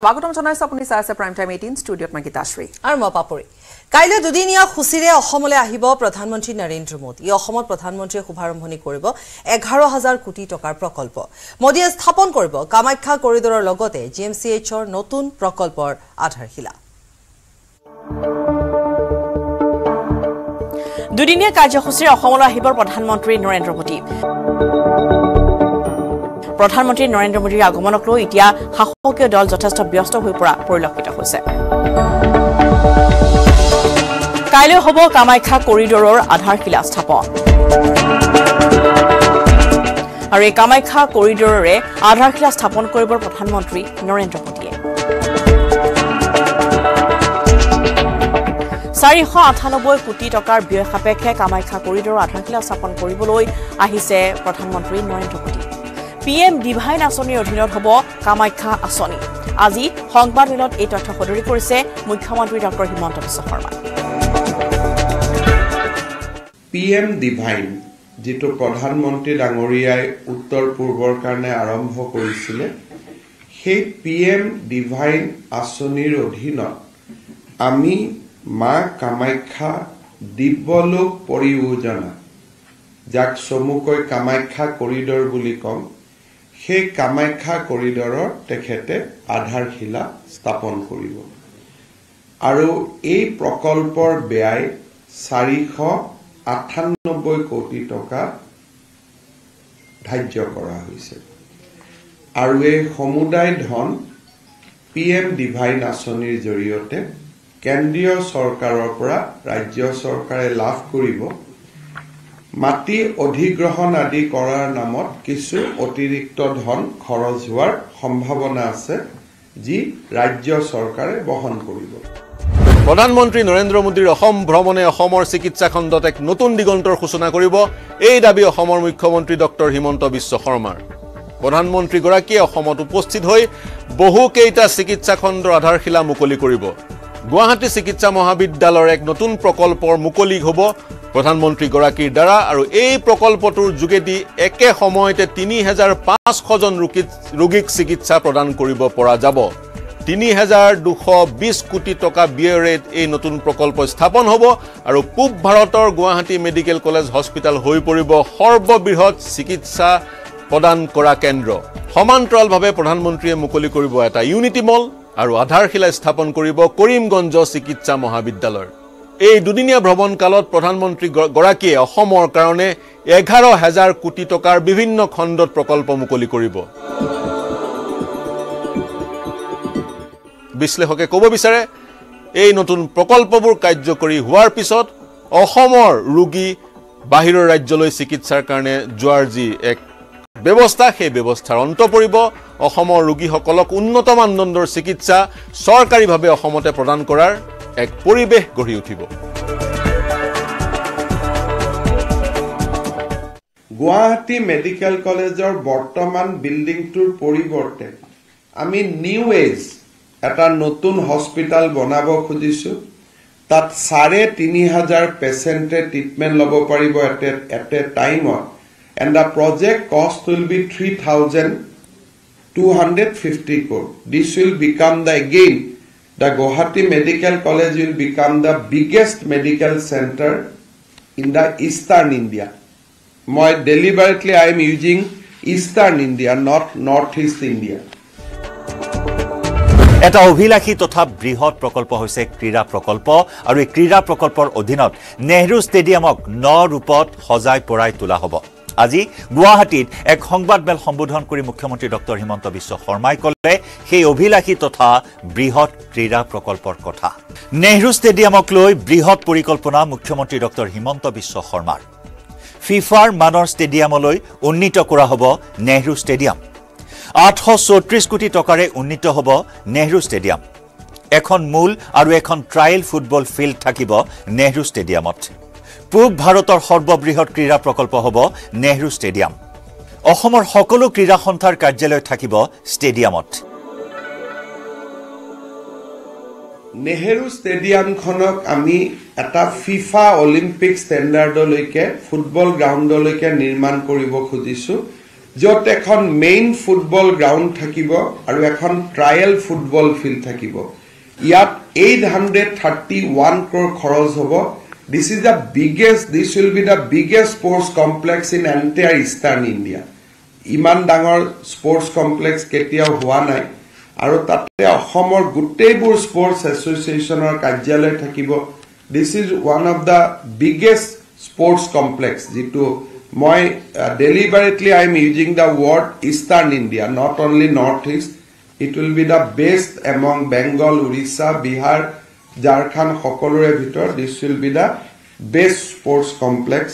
Welcome to the Prime Time 18 studio at Magitashri. I'm Mapapuri. Kaila Dudinia, Husire, Homole Ahibo, Prathan Monti, Narendra Modi, Yohomo Prathan Monti, Hubaram Honi Koribo, Egharo Hazar Kuti Tokar Prokolpo, Modias Tapon Koribo, Kamakhya Corridor Logote, GMCH or Notun Prokolpor, Athar Hila. Dudinia Kaja Husire, Homola Hibor, Prathan Monti, Narendra Modi. Prathan Monti Narendra Modi Agomonok Loi Itia Hahoke Dol Jotesta Biosto Hupra Porlokita Hose Kailo Hobo Kamakhya Corridor Adhar Kila Stapon Are Kamakhya Corridor Adhar Kila Stapon Corridor Prathan Monti Narendra Modi Sari Hot Hanaboy Kuti Tokar Biohapeke Kamakhya Corridor Adhar Kila Stapon Corriboloi Ahise Prathan Monti Narendra Modi PM Divine Asoni or Dinot Hobo, Kamakhya Asoni. Azi, Hong Bar will not eat Dr. Hodori Corse, Mukamantri Dr. Himonto Saharma. PM Divine, Jito Pradhan Monti Dangoria, Uttar Purbor Karne Aramho Corisile, He PM Divine Asoni Rodhino, Ami Ma Kamakhya Dibolo Poriujana, Jack Somukoi Kamakhya Corridor Bulicom. সেই কামাখ্যা কৰিডৰৰ তেখেতে আধাৰশিলা স্থাপন কৰিব আৰু এই প্ৰকল্পৰ ব্যয় 498 কোটি টকা ধাৰ্য কৰা হৈছে আৰু এই সমুদায় ধন পিএম ডিভাইন আঁচনিৰ জৰিয়তে কেন্দ্ৰীয় চৰকাৰৰ পৰা ৰাজ্য চৰকাৰে লাভ কৰিব মাটি অধিগ্ৰহণ আদি কৰাৰ নামত কিছু অতিৰিক্ত ধন খৰচ হোৱাৰ সম্ভাৱনা আছে যি ৰাজ্য চৰকাৰে বহন কৰিব। প্ৰধানমন্ত্ৰী নৰেন্দ্ৰ মোদীৰ অসম ভ্ৰমণে অসমৰ চিকিৎসা খণ্ডত এক নতুন দিগন্তৰ সূচনা কৰিব এই দাবী অসমৰ মুখ্যমন্ত্ৰী ডক্টৰ হিমন্ত বিশ্ব শৰ্মাৰ। প্ৰধানমন্ত্ৰী গৰাকীয়ে অসমত উপস্থিত হৈ বহু কেইটা চিকিৎসা খণ্ডৰ আধাৰশিলা মুকলি কৰিব। গুৱাহাটী চিকিৎসা মহাবিদ্যালয়ৰ এক নতুন প্ৰকল্পৰ মুকলি হ'ব। प्रधानमंत्री गराकीर द्वारा और ए प्रकल्पटुर जुगेदी एके समयते 3500 जन रोगीक चिकित्सा प्रदान करिब পৰা যাব 3220 कोटी टका ব্যয়ৰে এই নতুন প্ৰকল্প স্থাপন হ'ব আৰু পূব ভাৰতৰ গুৱাহাটী মেডিকেল কলেজ হস্পিটাল হৈ পৰিব সৰ্ববৃহৎ চিকিৎসা প্ৰদান কৰা কেন্দ্ৰ সমান্তৰালভাৱে প্ৰধানমন্ত্ৰীয়ে মুকলি কৰিব এটা ইউনিটি মল আৰু আধাৰশিলা স্থাপন কৰিব কৰিমগঞ্জ চিকিৎসা মহাবিদ্যালয় এই দুদিনীয়া ভ্ৰমণ কালত প্ৰধানমন্ত্ৰী গৰাকীয়ে অসমৰ কাৰণে 11000 কোটি টকাৰ বিভিন্ন খণ্ডত প্ৰকল্প মুকলি কৰিব। বিশ্লেষকে ক'ব বিচাৰে এই নতুন প্ৰকল্পবোৰ কাৰ্যকৰী হোৱাৰ পিছত অসমৰ ৰোগী বাহিৰৰ ৰাজ্যলৈ চিকিৎসাৰ কাৰণে যোৱাৰ যি এক ব্যৱস্থা সেই ব্যৱস্থাৰ অন্ত পৰিব অসমৰ ৰোগীসকলক উন্নত মানদণ্ডৰ চিকিৎসা চৰকাৰীভাৱে অসমতে প্ৰদান কৰাৰ এক পৰিবেশ গঢ়ি উঠিব গুৱাহাটী মেডিকেল কলেজৰ বৰ্তমান বিল্ডিংটোৰ পৰিৱৰ্তে আমি নিউ এজ এটা নতুন হস্পিটাল বনাব খুজিছো তাত 3500 পেশেন্টে ট্ৰিটমেন্ট লব পাৰিব at a time and the project cost will be 3250 crore this will become the again The Guwahati Medical College will become the biggest medical center in the Eastern India. More deliberately, I am using Eastern India, not Northeast India. এটা অভিলাখী তথা বৃহৎ প্রকল্প হৈছে ক্ৰীড়া প্ৰকল্প আৰু এই ক্ৰীড়া প্ৰকল্পৰ অধীনত নেহৰু ষ্টেডিয়ামক ন ৰূপত সজাই পৰাই তোলা হ'ব আজি গুৱাহাটীত এক সংবাদ মেল সম্বোধন কৰি মুখ্যমন্ত্ৰী ডক্টৰ হিমন্ত বিশ্ব শৰ্মাই কলে সেই অভিলাখী তথা বৃহৎ ক্ৰীড়া প্ৰকল্পৰ কথা নেহৰু ষ্টেডিয়ামক লৈ বৃহৎ পৰিকল্পনা মুখ্যমন্ত্ৰী ডক্টৰ হিমন্ত বিশ্ব শৰ্মাৰ ফিফাৰ মানৰ ষ্টেডিয়ামলৈ উন্নীত কৰা হ'ব নেহৰু ষ্টেডিয়াম 834 কোটি টকাৰে উন্নীত হ'ব নেহৰু ষ্টেডিয়াম এখন মূল আৰু এখন ট্ৰায়েল ফুটবল ফিল্ড থাকিব নেহৰু ষ্টেডিয়ামত পূব ভাৰতৰ সৰ্ববৃহৎ ক্ৰীড়া প্ৰকল্প হ'ব নেহৰু ষ্টেডিয়াম অসমৰ সকলো ক্ৰীড়া সন্থাৰ কাৰ্যালয় থাকিব ষ্টেডিয়ামত নেহৰু ষ্টেডিয়ামখনক আমি এটা ফিফা অলিম্পিক ষ্টেণ্ডাৰ্ডলৈকে ফুটবল গ্ৰাউণ্ডলৈকে নিৰ্মাণ কৰিব খুজিছো যত এখন মেইন ফুটবল গ্রাউন্ড থাকিব আর এখন ট্রায়াল ফুটবল ফিল্ড থাকিব ইয়াত 831 crore খরচ হবো this will be the biggest sports complex in entire eastern India ইমান ডাঙৰ স্পৰ্টছ কমপ্লেক্স কেতিয়াও হোৱা নাই আৰু তাতে অসমৰ গুটেইবোৰ স্পৰ্টছ এছ'চিয়েচনৰ কাৰ্যালয় থাকিব this is one of the biggest sports complex যেটো মই deliberately I am using the word eastern India not only northeast it will be the best among Bengal Orissa Bihar Jharkhand সকলোৰে ভিতৰ this will be the best sports complex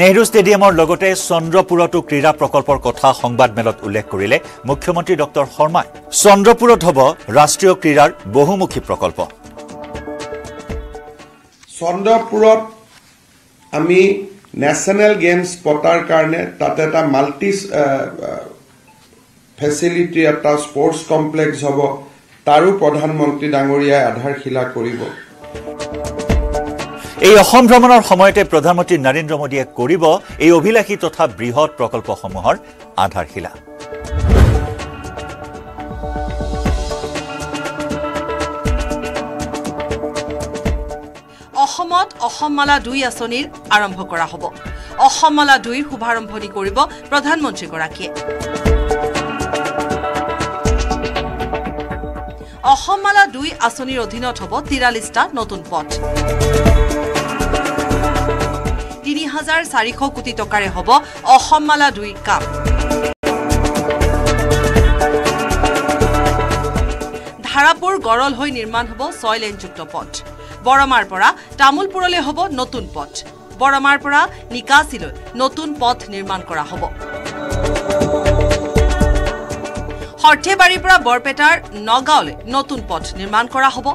Nehru Stadium or Logote, Sondrapura to Krida Prokolpor Kotha, Hongbad Melot Ulek Kurile, Mukhyamantri Dr. Horma, Sondrapura Thobo, Rastrio Kridar, Bohumukhi Prokolpo Sondrapura Ami National Games Potar Karne, Tatata Maltis Facility at a Sports Complex Hobo, Taru Pradhan Mantri Dangoria Adhar Khila Koribo. এই অসম ভ্ৰমণৰ সময়তে প্ৰধানমন্ত্ৰী নৰেন্দ্ৰ মোদীয়ে কৰিব এই অভিলাষী তথা বৃহৎ প্ৰকল্পসমূহৰ আধাৰশিলা অসমত অসমমালা 2 আঁচনিৰ আৰম্ভ কৰা হ'ব অসমমালা 2 ৰ শুভাৰম্ভনি কৰিব প্ৰধানমন্ত্ৰী গৰাকীয়ে অসমমালা 2 আঁচনিৰ অধীনত হ'ব 43টা নতুন পথ 3400 কোটি টকাৰে হ'ব অসমমালা 2 কাম ধাৰাপুৰ গৰল হৈ নিৰ্মাণ হ'ব 6 লেনযুক্ত পথ বৰমাৰ পৰা তামুলপুৰলৈ হ'ব নতুন পথ বৰমাৰ পৰা নিকাছিলৈ নতুন পথ নিৰ্মাণ কৰা হ'ব হৰঠেবাৰীৰ পৰা বৰপেটাৰ নগাঁওলৈ নতুন পথ নিৰ্মাণ কৰা হ'ব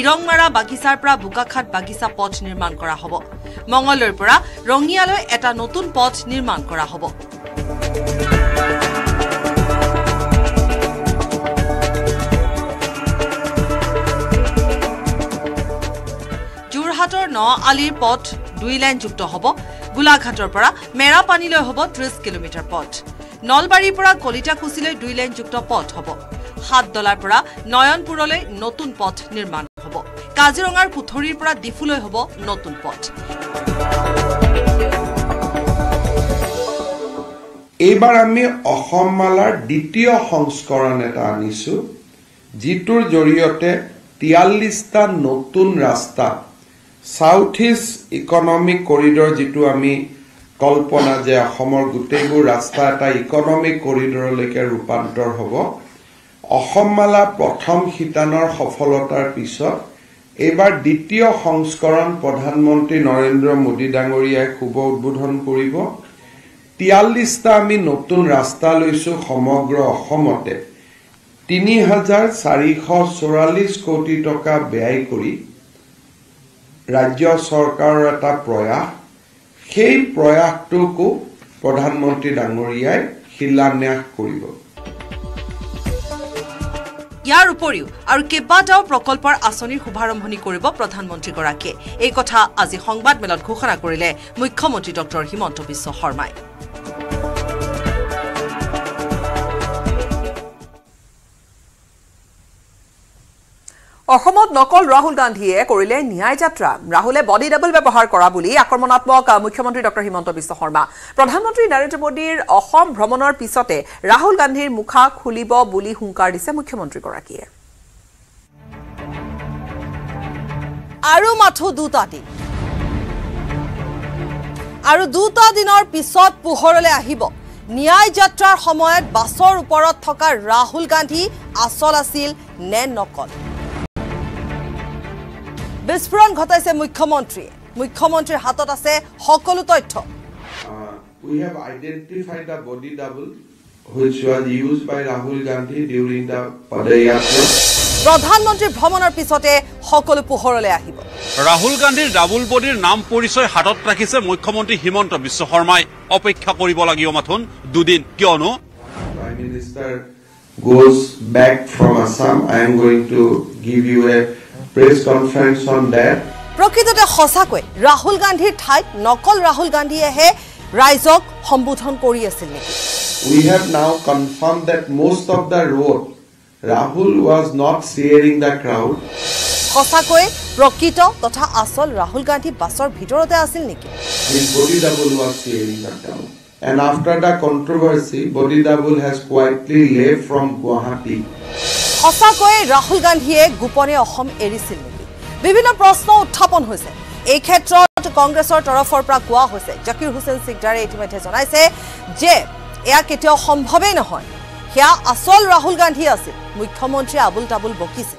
ইৰংমাৰা বাগিচাৰ পৰা বুকাখাট বাগিচা পথ নিৰ্মাণ কৰা হ'ব मंगलर পৰা ৰঙিয়ালৈ এটা নতুন পথ নিৰ্মাণ কৰা হ'ব জুৰহাটৰ নআলিৰ পথ 2 লাইন যুক্ত হ'ব গুলাঘাটৰ পৰা মেৰাপানীলৈ হ'ব 30 কিলোমিটাৰ পথ নলবাৰীৰ পৰা কলিতাকুছিলৈ 2 লাইন যুক্ত পথ হ'ব হাতদলাৰ পৰা নয়নপুৰলৈ নতুন পথ নিৰ্মাণ হ'ব কাজিৰঙাৰ পুথৰিৰ পৰা ডিফুলৈ হ'ব নতুন পথ এবাৰ আমি অসমমালাৰ দ্বিতীয় সংস্কৰণ এটা আনিছো জিটুৰ জৰিয়তে 43টা নতুন ৰাস্তা সাউথ ইষ্ট ইকোনমিক কৰিডৰ জিটু আমি কল্পনা যে অসমৰ গুটেইবোৰ ৰাস্তা এটা ইকোনমিক কৰিডৰলৈকে ৰূপান্তৰ হ'ব অসমমালা প্ৰথম হিতানৰ সফলতাৰ পিছত এবাৰ দ্বিতীয় সংস্কৰণ প্ৰধানমন্ত্ৰী নৰেন্দ্ৰ মোদী ডাঙৰীয়াই শুভ উদ্বোধন কৰিব 43টা আমি নতুন ৰাস্তা লৈছো সমগ্ৰ অসমতে 3444 কোটি টকা ব্যয় কৰি ৰাজ্য চৰকাৰৰ এটা প্ৰয়াস সেই প্ৰয়াসটোক প্ৰধানমন্ত্ৰী ডাঙৰীয়াই শিলান্যাস কৰিব ইয়াৰ উপৰিও আৰু কেবাটাও প্ৰকল্পৰ আঁচনিৰ শুভাৰম্ভনি কৰিব প্ৰধানমন্ত্ৰী গৰাকীয়ে এই কথা আজি সংবাদ মেলত ঘোষণা কৰিলে মুখ্যমন্ত্ৰী ডক্টৰ হিমন্ত বিশ্ব শৰ্মাই অসমত নকল ৰাহুল গান্ধীয়ে কৰিলে ন্যায় যাত্ৰা ৰাহুলে বডি ডাবল ব্যৱহাৰ কৰা বুলি আক্ৰমণাত্মক মুখ্যমন্ত্ৰী ডক্টৰ হিমন্ত বিশ্ব শৰ্মা প্ৰধানমন্ত্ৰী নৰেন্দ্ৰ মোদীৰ অসম ভ্ৰমণৰ পিছতে ৰাহুল গান্ধীৰ মুখা খুলিব বুলি হুংকাৰ দিছে মুখ্যমন্ত্ৰী গৰাকীয়ে আৰু মাথো দুটা দিন আৰু দুটা দিনৰ পিছত পোহৰলৈ আহিব ন্যায় যাত্ৰাৰ সময়ত বাছৰ ওপৰত থকা ৰাহুল গান্ধী আসল আছিল নে নকল বিস্ফোৰণ ঘটাইছে মুখ্যমন্ত্ৰীয়ে মুখ্যমন্ত্ৰীৰ হাতত আছে সকলো তথ্য we have identified the body double which was used by Rahul Gandhi during the padayatra প্ৰধানমন্ত্ৰীৰ ভ্ৰমণৰ পিছতে সকলো পোহৰলৈ আহিব ৰাহুল গান্ধীৰ ডাবল বডিৰ নাম পৰিচয় হাতত ৰাখিছে মুখ্যমন্ত্ৰী হিমন্ত বিশ্ব শৰ্মাই অপেক্ষা কৰিব লাগিব মাথোন দুদিন কিয়নো prime minister goes back from Assam I am going to give you a press conference on that. Prakritete hosakoi Rahul Gandhi thai nokol Rahul Gandhi he Raizok Hombudhan Kori Asil Neki. We have now confirmed that most of the road, Rahul was not searing the crowd. Kosakoi, Prokito, Tota Asol, Rahul Gandhi, Basor, Bhitorte Asil Neki. His body double was searing the crowd. And after the controversy, body double has quietly left from Guwahati. Kosakoi, Rahul Gandhi, Gupone Ohom Erisil Neki. Bibina Prosno, Tapon Huse. A Ketro to Congress or Torah for Prakua Huse. Jakir Hussein Sikdari, I say, J. Eaketo Hom Hobenohon. Here, Asol Rahul Gandhi Asil. মুখ্যমন্ত্রী আবুল তাবুল বকিছে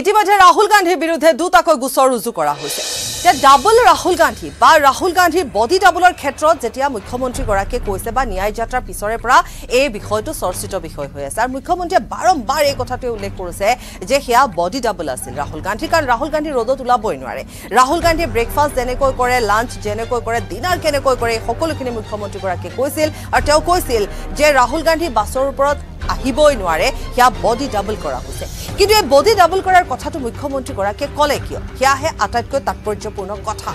ইতিমধ্যে রাহুল গান্ধীৰ বিৰুদ্ধে দুটাকৈ গোচৰ ৰুজু কৰা হৈছে যে ডাবল ৰাহুল গান্ধী বা ৰাহুল গান্ধীৰ বডি ডাবলৰ ক্ষেত্ৰত যেতিয়া মুখ্যমন্ত্ৰী গৰাকীয়ে কৈছে বা ন্যায় যাত্ৰা পিছৰে পৰা এই বিষয়টো চৰ্চিত বিষয় হৈ আছে আৰু মুখ্যমন্ত্ৰীয়ে বাৰম্বাৰ এই কথাটো উল্লেখ কৰিছে যে হেয়া বডি ডাবল আছিল ৰাহুল গান্ধী কাৰণ ৰাহুল গান্ধী ৰদত উলাবই নোৱাৰে ৰাহুল গান্ধী ব্ৰেকফাষ্ট জেনেকৈ কৰে লাঞ্চ জেনেকৈ কৰে ডিনাৰ কেনেকৈ কৰে সকলোখিনি মুখ্যমন্ত্ৰী গৰাকীয়ে কৈছিল আৰু তেওঁ কৈছিল যে ৰাহুল গান্ধী বাছৰ ওপৰত আহিবই নোৱাৰে হেয়া বডি ডাবল কৰা হৈছে কিন্তু এই বডি ডাবল কৰাৰ কথাটো মুখ্যমন্ত্ৰী গৰাকে কলে কিয় হেয়াহে আটাইতকৈ তাৎপৰ্যপূৰ্ণ কথা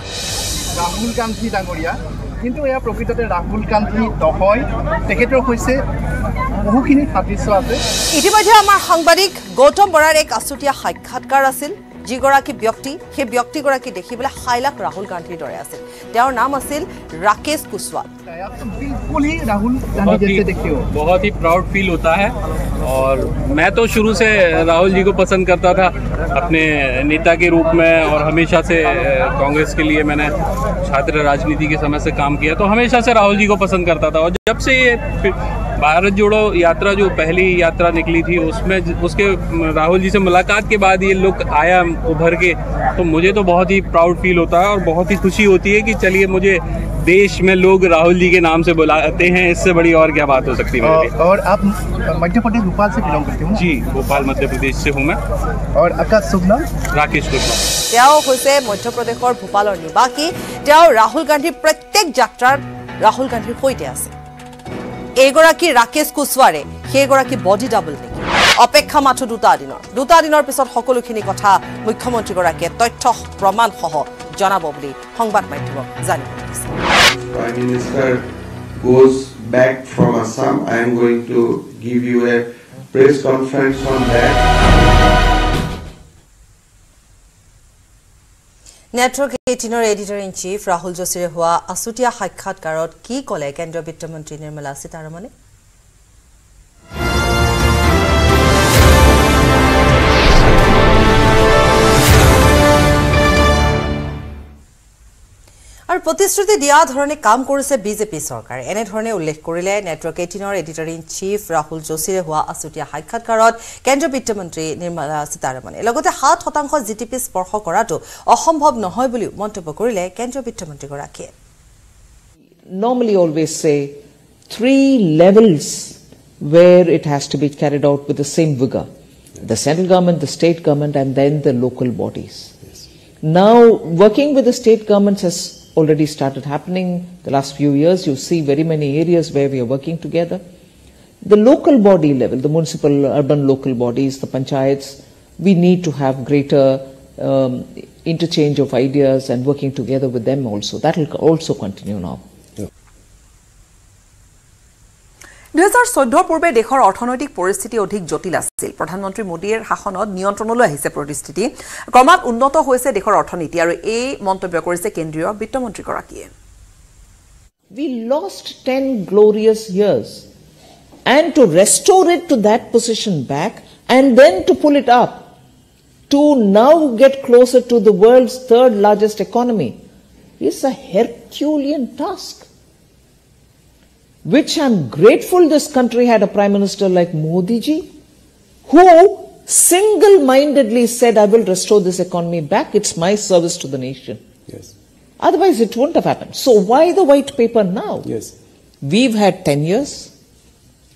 ৰাহুল গান্ধী ডাঙৰিয়া কিন্তু এয়া প্ৰকৃততে ৰাহুল গান্ধী নহয় তেখেতৰ হৈছে বহুখিনি সাদৃশ্য আছে ইতিমধ্যে আমাৰ সাংবাদিক গৌতম বৰাৰ এক আচুতীয়া সাক্ষাৎকাৰ আছিল যিগৰাকী ব্যক্তি হে ব্যক্তিগৰাকী দেখিবলৈ হাইলাক ৰাহুল গান্ধীৰ দৰে আছিল তেওঁৰ নাম আছিল ৰাকেশ কুশৱাহা बिल्कुल ही राहुल गांधी जैसे देखते हो बहुत ही प्राउड फील होता है और मैं तो शुरू से राहुल जी को पसंद करता था अपने नेता के रूप में और हमेशा से कांग्रेस के लिए मैंने छात्र राजनीति के समय से काम किया तो हमेशा से राहुल जी को पसंद करता था और जब से ये भारत जोड़ो यात्रा जो पहली यात्रा निकली थी उसमें उसके राहुल जी से मुलाकात के बाद ये लुक आया उभर के तो मुझे तो बहुत ही प्राउड फील होता है और बहुत ही खुशी होती है कि चलिए मुझे देश में लोग राहुल जी के नाम से बुलाते हैं इससे बड़ी और क्या बात हो सकती है मेरे लिए और आप मध्य प्रदेश भोपाल से बिलोंग करते हो जी भोपाल मध्य प्रदेश से हूँ मैं और आपका शुभ नाम राकेश कुशवाहा मध्य प्रदेश और भोपाल और निवासी राहुल गांधी प्रत्येक यात्रा राहुल गांधी सहित एगोराकी राकेश कुशवाहारे हेगोराकी बॉडी डबल नेकी अपेक्षा मात्र दुटा दिनर पिছত সকলোখিনি কথা মুখ্যমন্ত্রী গৰাকীয়ে তথ্য প্ৰমাণ সহ জনাব বুলি সংবাদ মাধ্যমক জানিব দিছে Prime Minister goes back from Assam I am going to give you a press conference on that Network 18 or editor in chief Rahul Joshi Hua Asutia Hakat Karot Ki Kolek and Bitta Mantri Nirmala Sitharaman আৰু প্ৰতিশ্ৰুতি দিয়া ধৰণে কাম কৰিছে BJP সৰকাৰ এনে ধৰণে উল্লেখ কৰিলে নেটৱৰ্ক 18 ৰ এডিটৰ ইন চিফ ৰাহুল জোশীৰে হোৱা আচুতীয়া সাক্ষাৎকাৰত কেন্দ্ৰীয় বিত্তমন্ত্ৰী নিৰ্মলা সীতাৰমণে লগতে 7% জিডিপি স্পৰ্শ কৰাটো অসম্ভৱ নহয় বুলি মন্তব্য কৰিলে কেন্দ্ৰীয় বিত্তমন্ত্ৰী গৰাকীয়ে normally always say three levels where it has to be carried out with the same vigor the central government the state government and then the local bodies now working with the state governments has already started happening the last few years you see very many areas where we are working together the local body level the municipal urban local bodies the panchayats we need to have greater interchange of ideas and working together with them also that will also continue now 2014 পূৰ্বে দেশৰ অৰ্থনৈতিক পৰিস্থিতি অধিক জটিল আছিল প্ৰধানমন্ত্ৰী মোদীৰ হাখনত নিয়ন্ত্ৰণলৈ আহিছে পৰিস্থিতি ক্ৰমাৎ উন্নত হৈছে দেশৰ অৰ্থনীতি আৰু এই মন্তব্য কৰিছে কেন্দ্ৰীয় বিত্তমন্ত্ৰী গৰাকীয়ে We lost 10 glorious years and to restore it to that position back and then to pull it up to now get closer to the world's third largest economy is a Herculean task which I'm grateful this country had a Prime Minister like Modi ji, who single-mindedly said, I will restore this economy back. It's my service to the nation. Yes. Otherwise, it wouldn't have happened. So why the white paper now? Yes. We've had 10 years.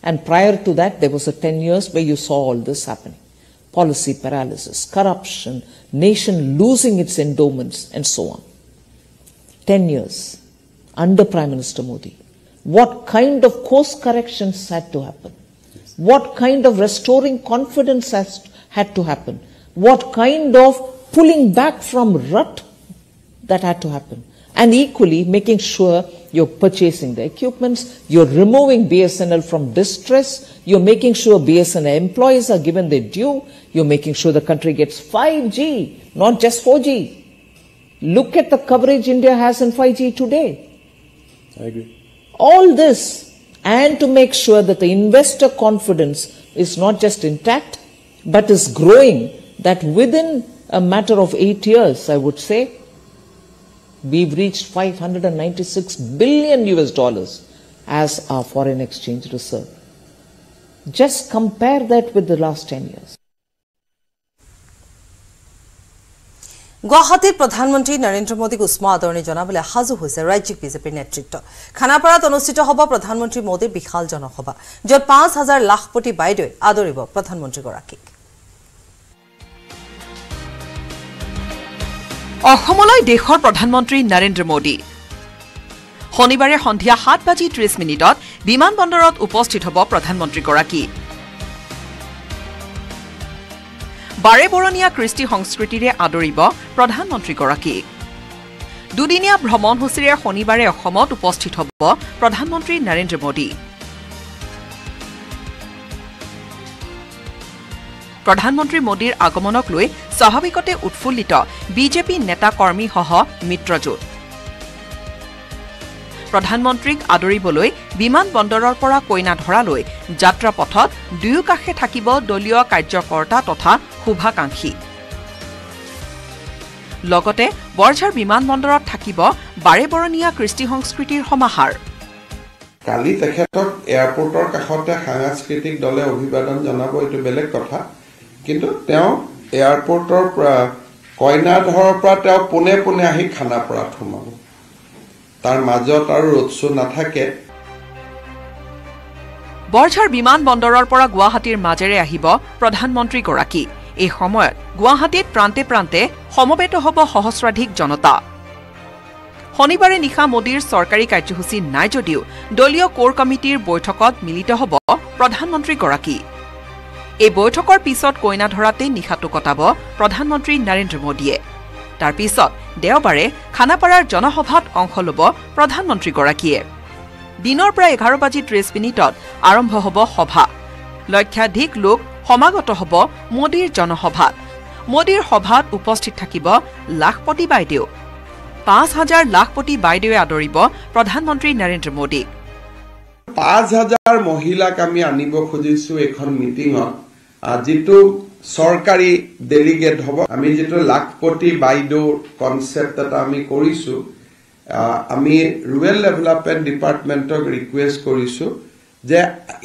And prior to that, there was a 10 years where you saw all this happening. Policy paralysis, corruption, nation losing its endowments, and so on. 10 years under Prime Minister Modi. What kind of course corrections had to happen? Yes. What kind of restoring confidence had to happen? What kind of pulling back from rut that had to happen? and equally making sure you're purchasing the equipments, you're removing BSNL from distress, you're making sure BSNL employees are given their due, you're making sure the country gets 5G, not just 4G. Look at the coverage India has in 5G today. I agree. All this, and to make sure that the investor confidence is not just intact, but is growing, that within a matter of 8 years, I would say, we've reached $596 billion as our foreign exchange reserve. Just compare that with the last 10 years. Guwahati Pradhanmantri Narendra Modi Usma Adorni Jonabule Hazu Huse Rajik BJP Netrito. Khanaparat Onustito Hoba Pradhanmantri Modi Bikhal Jonohoba. Jot 5000 Lakhpoti Baidoi Adoribo Pradhanmantri Goraki. অসমলৈ দেশৰ প্ৰধানমন্ত্ৰী নৰেন্দ্ৰ মোদী শনিবাৰে সন্ধিয়া 7:30 মিনিটত বিমানবন্দৰত উপস্থিত হ'ব প্ৰধানমন্ত্ৰী গৰাকী বাৰেবৰণীয়া কৃষ্টি সংস্কৃতিৰে আদৰিব প্ৰধানমন্ত্ৰী গৰাকী দুদিনীয়া ভ্ৰমণ সূচীৰে শনিবাৰে অসমত উপস্থিত হ'ব প্ৰধানমন্ত্ৰী নৰেন্দ্ৰ মোদী प्रधानमंत्री मोदीर आगमनक लई स्वाभाविकते उत्फुल्लित बीजेपी नेता कर्मी सह मित्रजोट प्रधानमंत्रीक आदरिबलै विमान बन्दरर পৰা কইনা ধৰালৈ যাত্ৰা পথত দুয়ো কাষে থাকিব দলীয় কাৰ্যকৰ্তা তথা শুভাকাংক্ষী লগতে বৰঝাৰ বিমান বন্দৰত থাকিব বাৰেবৰণীয়া কৃষ্টি সংস্কৃতিৰ সমাহাৰ কালি তেখেতক এয়াৰপৰ্টৰ কাষতে সাংস্কৃতিক দলে অভিবাদন জনাব এটো বেলেগ কথা কিন্তু তেওঁ এয়াৰপৰ্টৰ কইনা ধৰৰ পৰা তেওঁ পুনে পুনে আহি খানা পৰা থমাব তাৰ মাজত আৰু ৰৎসু নাথাকে বৰঝাৰ বিমান বন্দৰৰ পৰা গুৱাহাটীৰ মাজেৰে আহিব প্ৰধানমন্ত্ৰী গৰাকী এই সময়ত গুৱাহাটীত প্ৰান্তে প্ৰান্তে সমবেত হ'ব সহস্ৰাধিক জনতা শনিবাৰে নিশা মোদীৰ চৰকাৰী কাৰ্যসূচী নাই যদিও দলীয় কোৰ কমিটিৰ বৈঠকত মিলিত হ'ব প্ৰধানমন্ত্ৰী গৰাকী এই বৈঠকৰ পিছত কইনা ধৰাতে নিশাটো কটাব প্ৰধানমন্ত্ৰী নৰেন্দ্ৰ মোদীয়ে তাৰ পিছত দেওবাৰে খানাপাৰাৰ জনসভাত অংশ ল'ব প্ৰধানমন্ত্ৰী গৰাকীয়ে দিনৰ প্ৰায় 11:30 মিনিটত আৰম্ভ হ'ব সভা লক্ষাধিক লোক সমাগত হ'ব মোদীৰ জনসভাত মোদীৰ সভাত উপস্থিত থাকিব লাখপতি বাইদেউ 5000 লাখপতি বাইদেৱে আদৰিব প্ৰধানমন্ত্ৰী নৰেন্দ্ৰ মোদী 5000 মহিলাক আমি আনিব খুজিছো এখন মিটিংত আজিটো সরকারি ডেলিগেট হ'ব আমি যেটো লাখপতি বাইদো কনসেপ্ট এটা আমি কৰিছো আমি ৰুৰেল ডেভেলপমেন্ট ডিপাৰ্টমেন্টক ৰিকুৱেষ্ট কৰিছো যে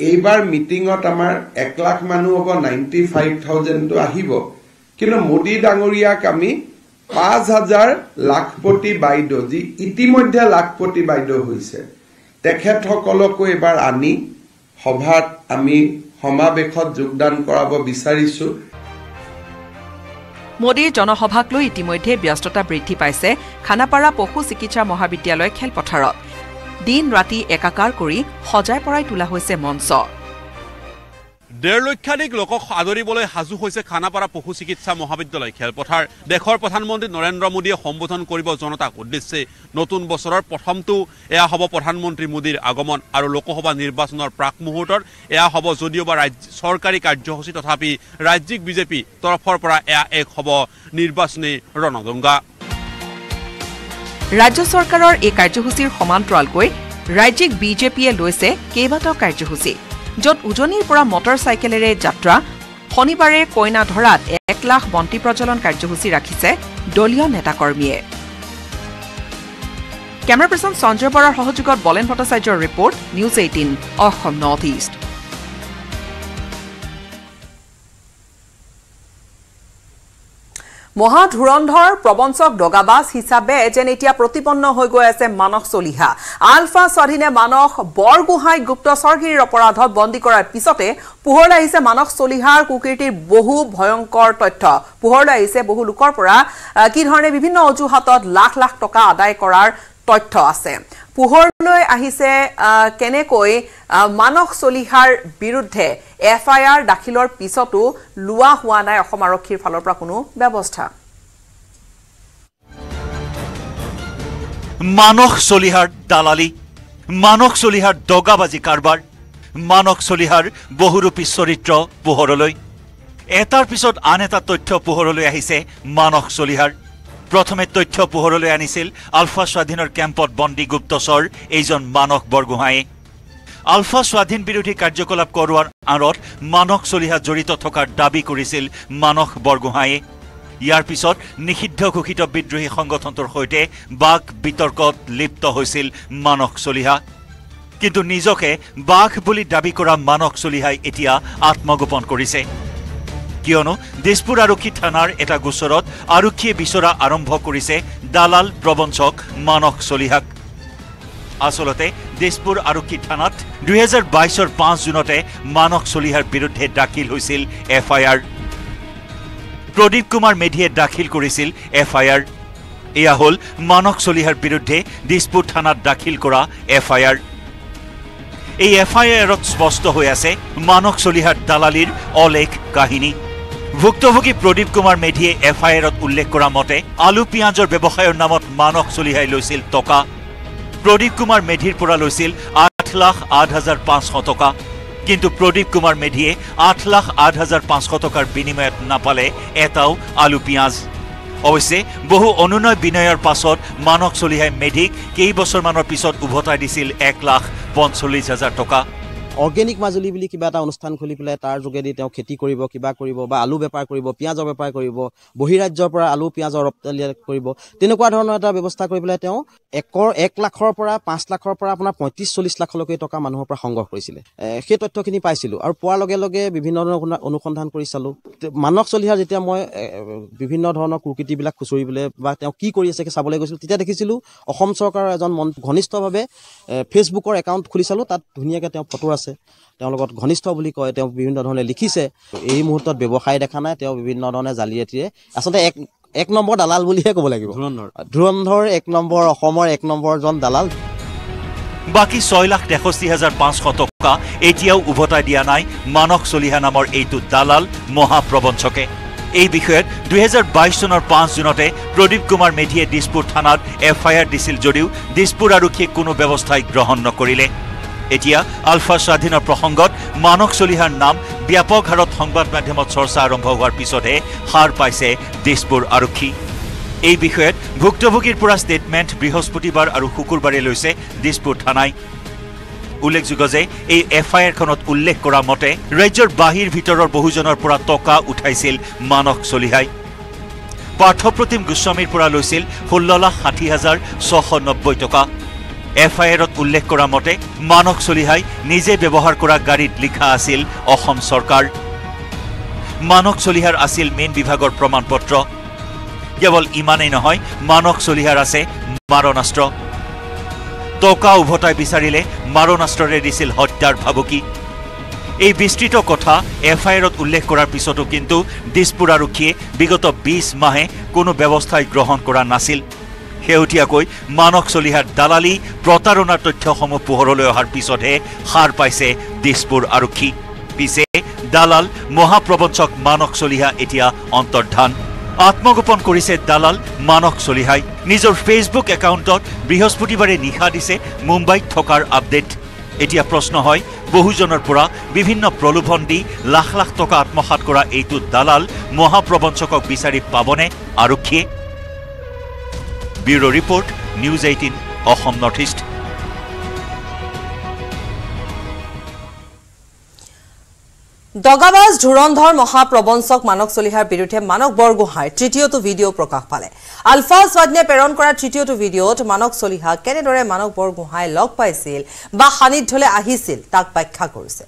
এইবাৰ মিটিংত আমাৰ 1 লাখ মানুহ হ'ব 95000 টো আহিব কিন্তু মোদী ডাঙৰিয়াক আমি 5000 লাখপতি বাইদো জি ইতিমধ্যে লাখপতি বাইদো হৈছে তেখেত সকলকো এবাৰ আনি সভাত আমি সমাবেশত যোগদান কৰাব বিচাৰিছো মোদী জনসভাক লৈ ইতিমধ্যে ব্যস্ততা বৃদ্ধি পাইছে খানাপাৰা পশু চিকিৎসা মহাবিদ্যালয় খেলপথাৰত দিন ৰাতি একাকাৰ কৰি সজাই পৰাই তোলা হৈছে মঞ্চ 1.5 লক্ষাধিক লোকক আদৰিবলৈ হাজু হৈছে খানাপাৰা পশু চিকিৎসা মহাবিদ্যালয় খেলপথাৰ দেশৰ প্ৰধানমন্ত্ৰী নৰেন্দ্ৰ মোদীয়ে সম্বোধন কৰিব জনতাক উদ্দেশ্যে নতুন বছৰৰ প্ৰথমটো এয়া হ'ব প্ৰধানমন্ত্ৰী মোদীৰ আগমন আৰু লোকসভা নিৰ্বাচনৰ প্ৰাক মুহূৰ্তত এয়া হ'ব যদিওবা ৰাজ্য চৰকাৰী কাৰ্যসূচী তথাপি ৰাজ্যিক বিজেপি তৰফৰ পৰা এয়া এক হ'ব নিৰ্বাচনী ৰণদংগা ৰাজ্য চৰকাৰৰ এই কাৰ্যসূচীৰ সমান্তৰালকৈ ৰাজ্যিক বিজেপিয়ে লৈছে কেইবাটাও কাৰ্যসূচী যত উজনিৰ পৰা মটৰসাইকেলেৰে যাত্ৰা শনিবাৰে কইনা ধৰাত 1 লাখ বন্তি প্ৰজ্বলন কাৰ্যসূচী ৰাখিছে দলীয় নেতাকৰ্মীয়ে কেমেৰা পাৰ্সন সঞ্জয় বৰাৰ সহযোগত বলেন ভট্টাচাৰ্যৰ report news 18 Assam north east মহা ধুৰন্ধৰ প্ৰবঞ্চক ডগাবাস হিচাপে যেন এতিয়া প্ৰতিপন্ন হৈ গৈ আছে মানক চলিহা আলফা স্বাধীনে মানক বৰগোহাঁই গুপ্ত সৰগীৰ অপৰাধত বন্দী কৰাৰ পিছতে পোহৰলৈ আহিছে মানক চলিহাৰ কুকীৰ্তিৰ বহু ভয়ংকৰ তথ্য পোহৰলৈ আহিছে বহু লোকৰ পৰা কি ধৰণে বিভিন্ন অজুহাতত লাখ লাখ টকা আদায় কৰাৰ তথ্য আছে পোহৰলৈ আহিছে কেনেকৈ মানক চলিহাৰ বিৰুদ্ধে এফআইআৰ দাখিলৰ পিছতো লুৱা হোৱা নাই অসম আৰক্ষীৰ ফালৰ পৰা কোনো ব্যৱস্থা Manok Solihar dalali, Manok Solihar dogabaji karbar, Manok Solihar bohurupi soritra poharoloi. Etar pisot an eta totthyo poharoloi ahise Manok Solihar. Prothome totthyo poharoloi anisil Alpha Swadhinor campot bondi guptachor eijon Manok Borgohain. Alpha Swadhin birodhi karjokolap koruar aror Manok Soliha jorito thokar dabi korisil Manok Borgohain. ইয়ার পিছত নিষিদ্ধ ঘোষিত বিদ্রোহী সংগঠনটোৰ হৈতে বাক বিতৰ্কত লিপ্ত হৈছিল মানক চলিহা কিন্তু নিজকে বাক বুলি দাবী কৰা মানক চলিহাই এতিয়া আত্মগোপন কৰিছে কিয়নো দিছপুৰ আৰক্ষী থানাৰ এটা গোচৰত আৰক্ষীয়ে বিচৰা আৰম্ভ কৰিছে দালাল প্ৰবঞ্চক মানক চলিহাক আসলতে দিছপুৰ আৰক্ষী থানাত 2022 ৰ 5 জুনতে মানক চলিহাৰ বিৰুদ্ধে দাখিল হৈছিল FIR Pradeep Kumar Medhie dakhil korisil FIR. Eya hol Manok Solihar biruddhe Dispur Thana dakhil kora FIR. Ei FIR ot sposto hoye ase Manok Solihar dalalir olek kahini. Bhuktobhogi Pradeep Kumar Medhie FIR ot ullekh kora mote alu piyajor byabohayor namot Manok Solihai loisil toka. Pradeep Kumar Medhir pora loisil 8,08,500 toka. কিন্তু প্রদীপ কুমার মেধিয়ে 8,08,500 টকাৰ বিনিময়ত নাপালে এটাও আলু পিয়াজ অৱশ্যে বহু অনুনয় বিনয়ৰ পাছত মানক চলিহাই মেধিক কেই বছৰমানৰ পিছত উভতাই দিছিল 1,45,000 টকা অৰ্গেনিক মাজুলী বুলি কিবা এটা অনুষ্ঠান খুলি পেলাই তাৰ যোগেদি তেওঁ খেতি কৰিব কিবা কৰিব বা আলু বেপাৰ কৰিব পিয়াজৰ বেপাৰ কৰিব বহিৰাজ্যৰ পৰা আলু পিয়াজৰ ৰপ্তানি কৰিব তেনেকুৱা ধৰণৰ এটা ব্যৱস্থা কৰি পেলাই তেওঁ একৰ 1 লাখৰ পৰা 5 লাখৰ পৰা আপোনাৰ 35-40 লাখলৈকে টকা মানুহৰ পৰা সংগ্ৰহ কৰিছিল সেই তথ্যখিনি পাইছিল আৰু পোৱাৰ লগে লগে বিভিন্ন ধৰণৰ অনুসন্ধান কৰি চালো মানক চলিহা যেতিয়া মই বিভিন্ন ধৰণৰ কুকিটিবিলাক খুচৰিবলৈ বা তেওঁ কি কৰি আছে চাবলৈ গৈছিল তেতিয়া দেখিছিল অসম চৰকাৰৰ এজন ঘনিষ্ঠভাৱে ফেচবুকৰ একাউন্ট খুলি চালো তাত ধুনিয়াকে তেওঁ ফটো আছে তেওঁ লগত ঘনিষ্ঠ বুলি কয় তেওঁ বিভিন্ন ধৰণে লিখিছে এই মুহূৰ্তত ব্যৱসায় দেখা নাই তেওঁ বিভিন্ন ধৰণে জালিয়াতিৰে আসলে এক নম্বৰ দালাল বুলিহে ক'ব লাগিব ধুৰন্ধৰ এক নম্বৰ অসমৰ এক নম্বৰ জন দালাল বাকি 6,83,500 টকা এতিয়াও উভতাই দিয়া নাই মানক চলিহা নামৰ এইটো দালাল মহাপ্ৰবঞ্চকে এই বিষয়ত 2022 চনৰ 5 জুনতে প্ৰদীপ কুমাৰ মেধিয়ে দিছপুৰ থানাত এফআইআৰ দিছিল যদিও দিছপুৰ আৰক্ষীয়ে কোনো ব্যৱস্থা গ্ৰহণ নকৰিলে এতিয়া আলফা স্বাধীনৰ প্ৰসংগত মানক চলিহাৰ নাম ব্যাপক হাৰত সংবাদ মাধ্যমত চৰ্চা আৰম্ভ হোৱাৰ পিছতে হাৰ পাইছে দিছপুৰ আৰক্ষী এই বিষয়ত ভুক্তভোগীৰ পৰা ষ্টেটমেণ্ট বৃহস্পতিবাৰ আৰু শুকুৰবাৰে লৈছে দিছপুৰ থানাই উল্লেখযোগ্য যে এই এফআইআৰ খনত উল্লেখ কৰা মতে ৰাজ্যৰ বাহিৰ ভিতৰৰ বহুজনৰ পৰা টকা উঠাইছিল মানক চলিহাই পাঠপ্ৰতিম গোস্বামীৰ পৰা লৈছিল 16,60,690 টকা এফআইআৰত উল্লেখ কৰা মতে মানক চলিহাই নিজে ব্যৱহাৰ কৰা গাড়ীত লিখা আছিল অসম সৰকাৰ মানক চলিহাৰ আছিল মেন বিভাগৰ প্ৰমাণপত্ৰ কেৱল ইমানেই নহয় মানক চলিহাৰ আছে মাৰণাস্ত্ৰ টকা উভতাই বিচাৰিলে মাৰণাস্ত্ৰৰে দিছিল হত্যাৰ ভাবুকি এই বিস্তৃত কথা এফআইআৰত উল্লেখ কৰাৰ পিছতো কিন্তু দিছপুৰ আৰক্ষীয়ে বিগত 20 মাহে কোনো ব্যৱস্থা গ্ৰহণ কৰা নাছিল হেউটিয়াকৈ মানক চলিহাৰ দালালি প্ৰতাৰণাৰ তথ্যসমূহ পোহৰলৈ অহাৰ পিছতহে হাৰ পাইছে দিছপুৰ আৰক্ষী পিছে দালাল মহাপ্ৰবঞ্চক মানক চলিহা এতিয়া অন্তৰ্ধান আত্মগোপন কৰিছে দালাল মানক চলিহাই নিজৰ ফেচবুক একাউণ্টত বৃহস্পতিবাৰে নিখা দিছে মুম্বাইত থকাৰ আপডেট এতিয়া প্ৰশ্ন হয় বহুজনৰ পৰা বিভিন্ন প্ৰলোভন দি লাখ লাখ টকা আত্মসাৎ কৰা এইটো দালাল মহাপ্ৰবঞ্চকক বিচাৰি পাবনে আৰক্ষী Bureau Report, News 18, Assam North East. Dogabaz Dhurandhar Mahaprabhansok Manok Solihar Biruthe Manok Borgohain Tritio to video prokash pale. Alpha Swadne Peron Kora Tritio to video to Manok Solihar Kenedore Manok Borgohain log paisil ba hanit dhole ahisil tak bakhya korise.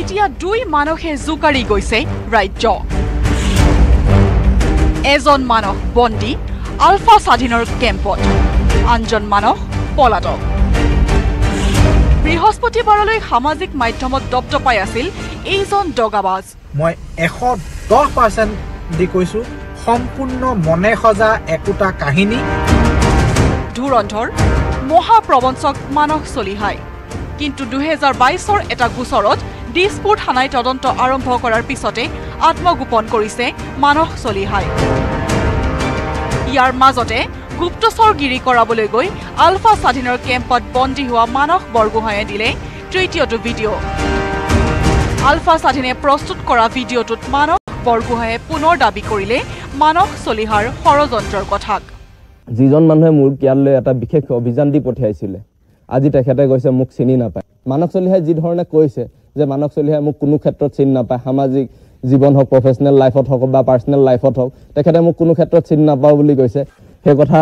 এতিয়া দুই মানহে জুকাৰি গৈছে ৰাজ্য এজন মানহ বন্দী আলফা স্বাধীনৰ কেম্পত আনজন মানহ পলাতক বৃহস্পতিবাৰলৈ সামাজিক মাধ্যমত দপ্ত পাই আছিল এইজন ডগাবাজ মই 110% দি কৈছো সম্পূৰ্ণ মনে খজা একুটা কাহিনী ধুৰন্ধৰ মহাপ্ৰবঞ্চক মানক চলিহাই কিন্তু 2022 ৰ এটা গোচৰত দিছপুৰ থানাই তদন্ত আৰম্ভ কৰাৰ পিছতে আত্মগোপন কৰিছে মানস চলিহাই। ইয়াৰ মাজতে গুপ্তচৰগিৰি কৰাবলৈ গৈ আলফা স্বাধীনৰ কেম্পত বন্দী হোৱা মানস বৰগোহাঁয়ে দিলে তৃতীয়টো ভিডিঅ'। আলফা স্বাধীনে প্ৰস্তুত কৰা ভিডিঅ'টোত মানস বৰগোহাঁয়ে পুনৰ দাবী কৰিলে মানস চলিহাৰ ষড়যন্ত্ৰৰ কথা। যিজন মানুহে মোৰ কিয়ালৈ এটা বিশেষ অভিযান দি পঠিয়াইছিলে, আজি তেখেতে কৈছে মোক চিনি নাপায়। মানস চলিহাই যি ধৰণে কৈছে যে মানস চলিহাই মোক কোনো ক্ষেত্ৰত চিনি নাপায়, সামাজিক জীৱন হওক, প্ৰফেচনেল লাইফত হওক বা পাৰ্চনেল লাইফত হওক, তেখেতে মোক কোনো ক্ষেত্ৰত চিনি নাপাওঁ বুলি কৈছে। সেই কথা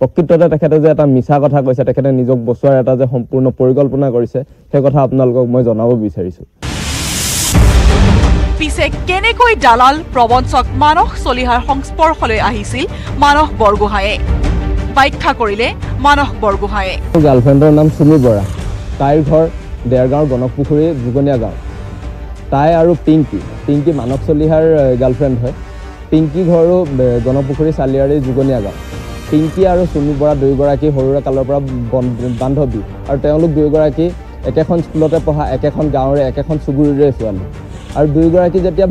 প্ৰকৃততে তেখেতে যে এটা মিছা কথা কৈছে, তেখেতে নিজক বচোৱাৰ এটা যে সম্পূৰ্ণ পৰিকল্পনা কৰিছে, সেই কথা আপোনালোকক মই জনাব বিচাৰিছোঁ। পিছে কেনেকৈ দালাল প্ৰবঞ্চক মানস চলিহাৰ সংস্পৰ্শলৈ আহিছিল মানস বৰগোহাঁয়ে ব্যাখ্যা কৰিলে মানস বৰগোহাঁয়ে। গাৰ্লফ্ৰেণ্ডৰ নাম চুমি বৰা, তাইৰ ঘৰ দেৰগাঁও গণপুখুৰী যুগনীয়া গাঁও। তাই আৰু পিংকি মানস চলিহাৰ গাৰ্লফ্ৰেণ্ড হয়। পিংকি ঘৰো গণপুখুৰী চালিয়াৰী যুগনীয়া গাঁও। পিংকি আৰু চুমি বৰা দুয়োগৰাকী সৰুৰে কালৰ পৰা বান্ধৱী আৰু তেওঁলোক দুয়োগৰাকী একেখন স্কুলতে পঢ়া, একেখন গাঁৱৰে, একেখন চুবুৰীৰে ছোৱালী। আৰু দুয়োগৰাকী যেতিয়া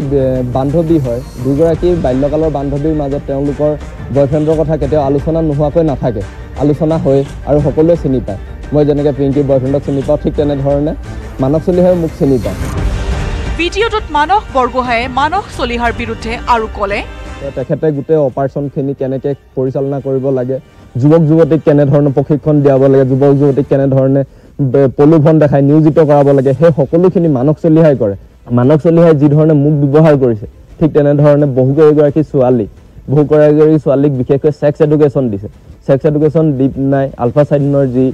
বান্ধৱী হয়, দুয়োগৰাকী বাল্যকালৰ বান্ধৱীৰ মাজত তেওঁলোকৰ বয়ফ্ৰেণ্ডৰ কথা কেতিয়াও আলোচনা নোহোৱাকৈ নাথাকে, আলোচনা হয় আৰু সকলোৱে চিনি পায়। মই যেনেকৈ পিংকিৰ বয়ফ্ৰেণ্ডক চিনি পাওঁ, ঠিক তেনেধৰণে মানস চলিহাই মোক চিনি পাওঁ। ভিডিঅ'টোত মানস বৰগোহাঁয়ে মানস চলিহাৰ বিৰুদ্ধে আৰু ক'লে তেখেতে গোটেই অপাৰেশ্যনখিনি কেনেকৈ পৰিচালনা কৰিব লাগে, যুৱক যুৱতীক কেনেধৰণে প্ৰশিক্ষণ দিয়াব লাগে, যুৱক যুৱতীক কেনেধৰণে প্ৰলোভন দেখাই নিয়োজিত কৰাব লাগে, সেই সকলোখিনি মানস চলিহাই কৰে। মানস চলিহাই যি ধৰণে মোক ব্যৱহাৰ কৰিছে, ঠিক তেনেধৰণে বহুকেইগৰাকী ছোৱালীক বিশেষকৈ ছেক্স এডুকেশ্যন দিছে। ছেক্স এডুকেশ্যন দি নাই আলফা স্বাধীনৰ যি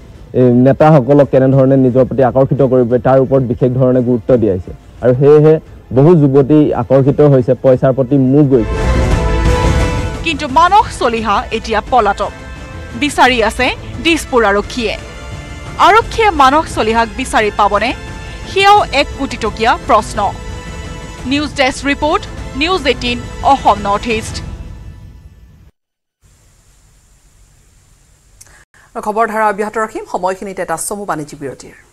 নেতাসকলক কেনেধৰণে নিজৰ প্ৰতি আকৰ্ষিত কৰিব তাৰ ওপৰত বিশেষ ধৰণে গুৰুত্ব দিয়াইছে আৰু সেয়েহে বহু যুৱতী আকৰ্ষিত হৈছে, পইচাৰ প্ৰতি মুখ গৈছে। কিন্তু মানস চলিহা এতিয়া পলাতক, বিচাৰি আছে দিছপুৰ আৰক্ষীয়ে। আৰক্ষীয়ে মানস চলিহাক বিচাৰি পাবনে, সেয়াও এক কোটিটকীয়া প্ৰশ্ন। News desk report, news 18 Assam north east. খবৰ ধাৰা অব্যাহত ৰাখিম, সময়খিনিতে এটা চমু বাণিজ্যিক বিৰতিৰ।